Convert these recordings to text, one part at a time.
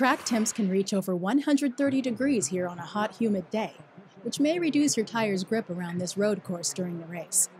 Track temps can reach over 130 degrees here on a hot, humid day, which may reduce your tire's grip around this road course during the race.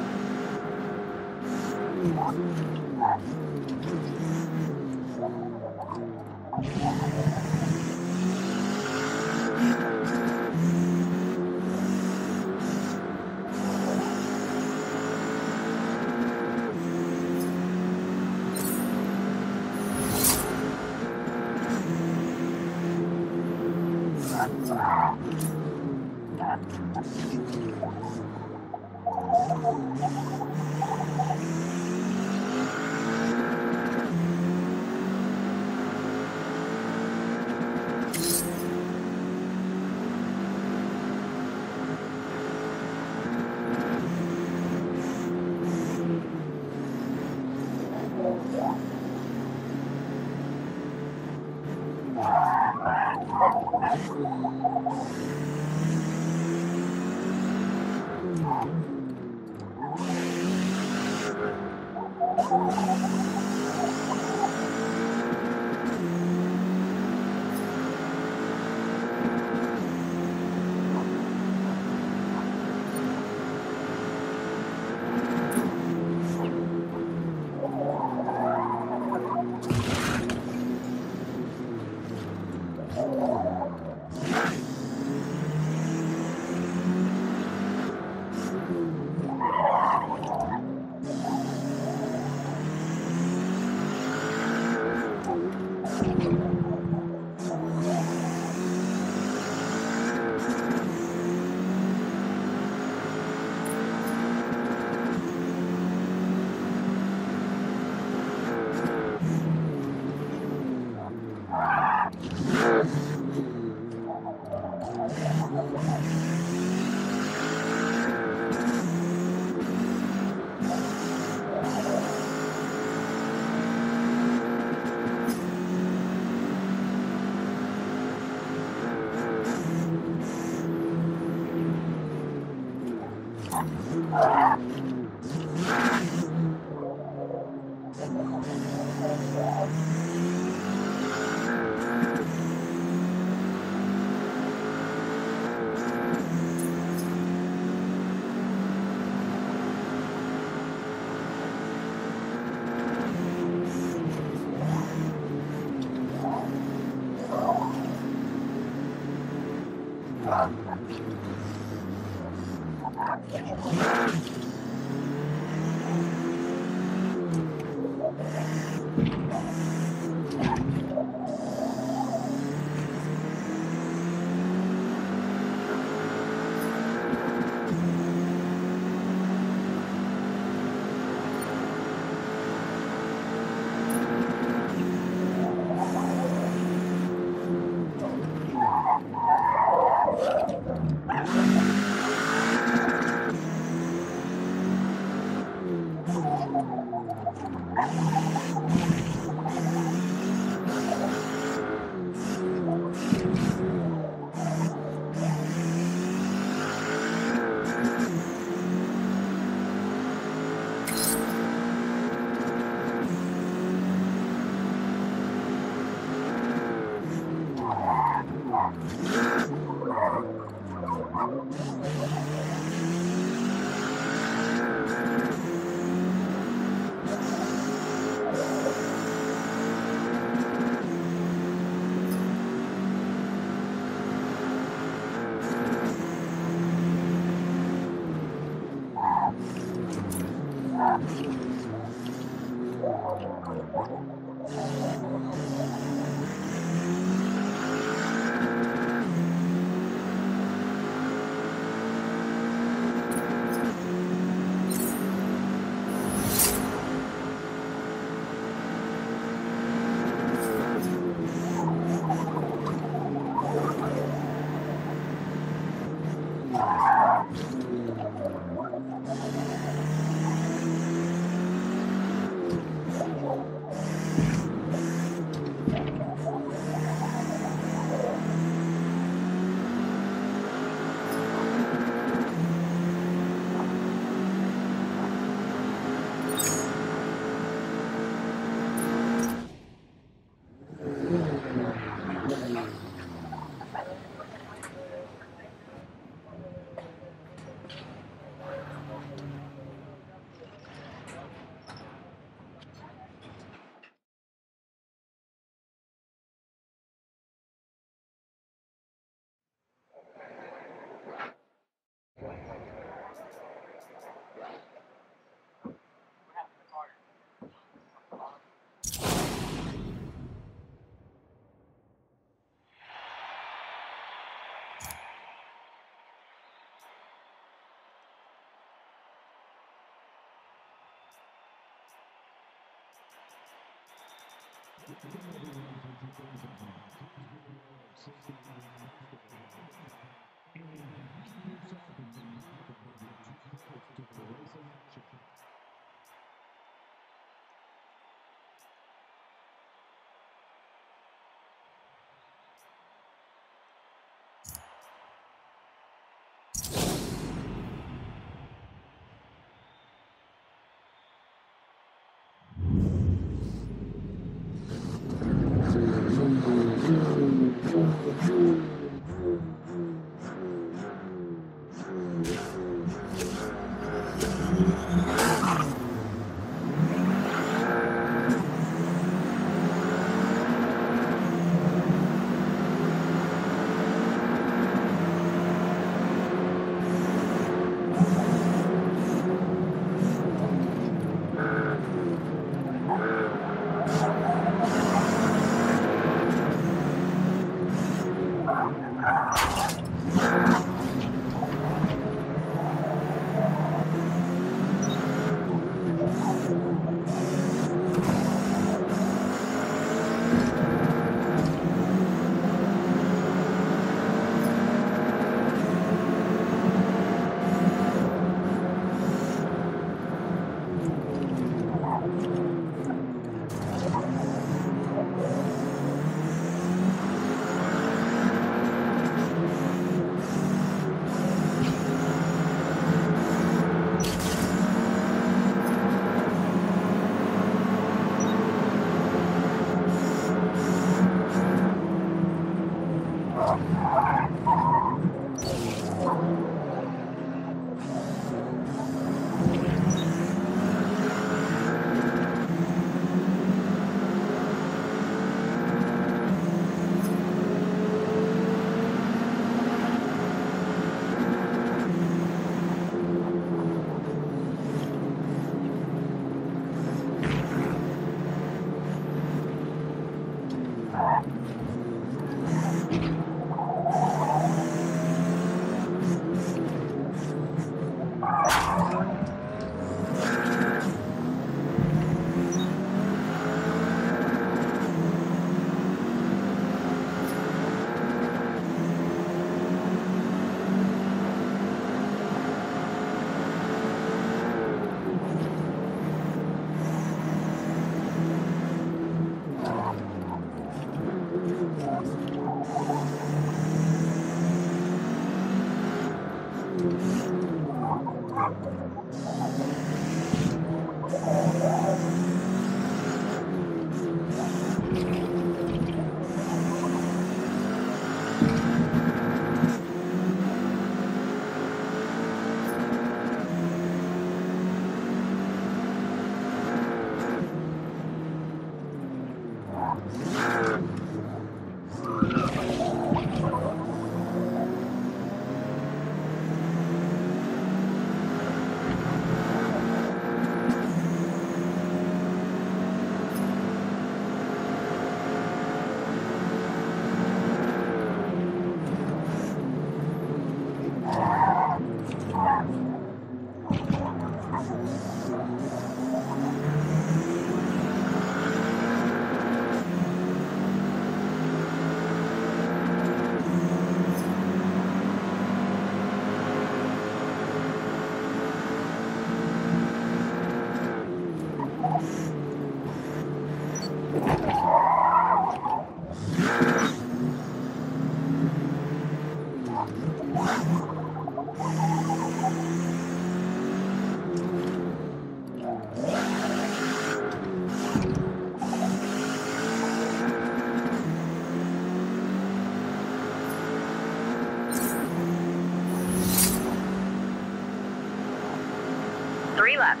left.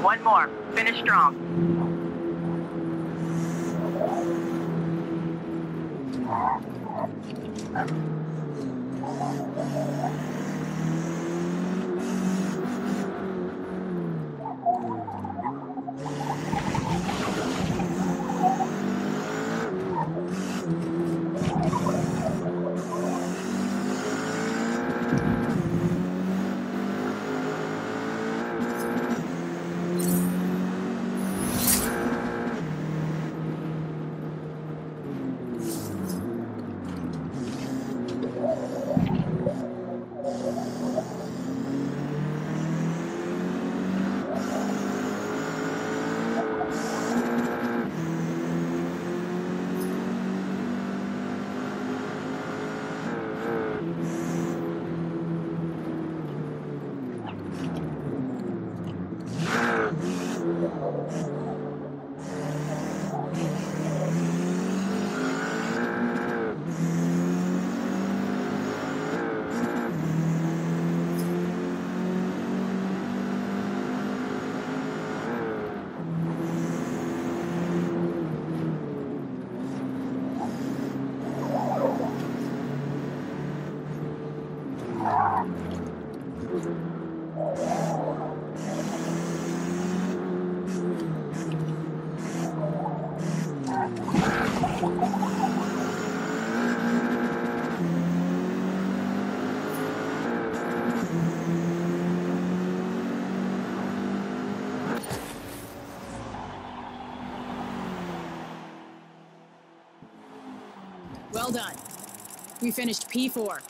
One more. Finish strong. Well done. We finished P4.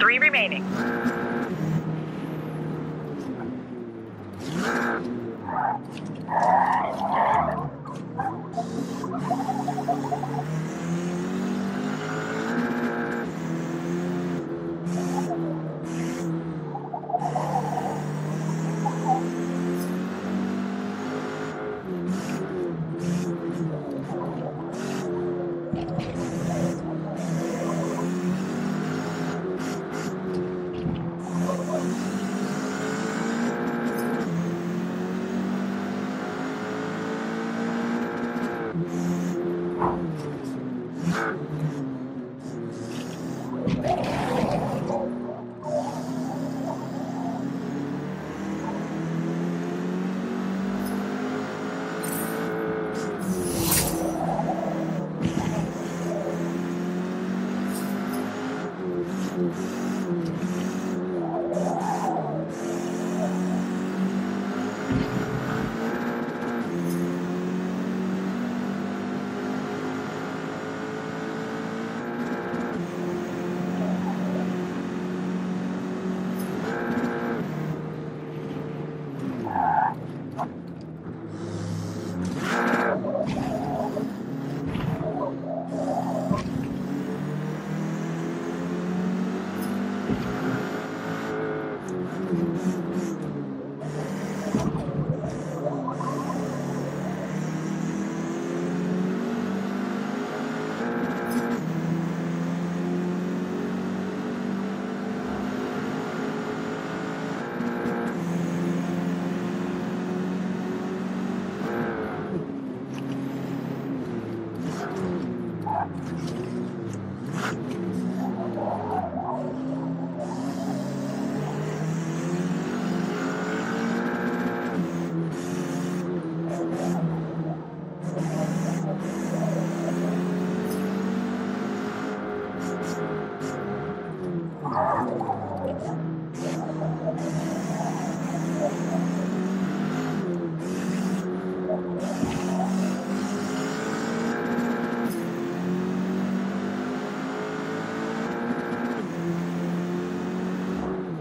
3 remaining.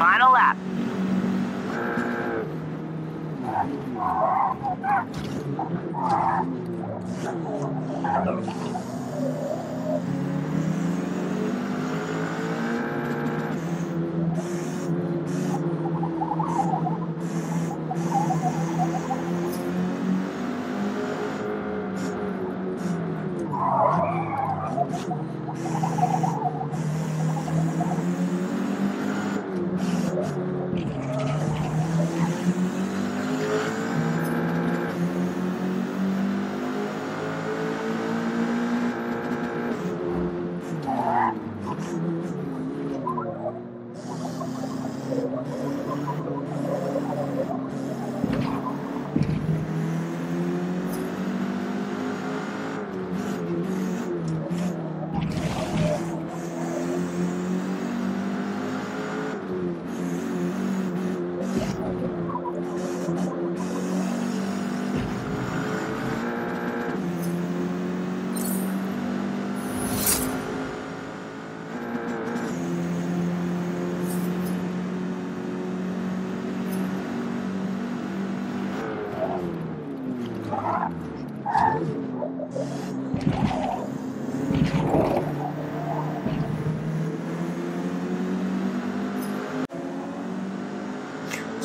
Final lap.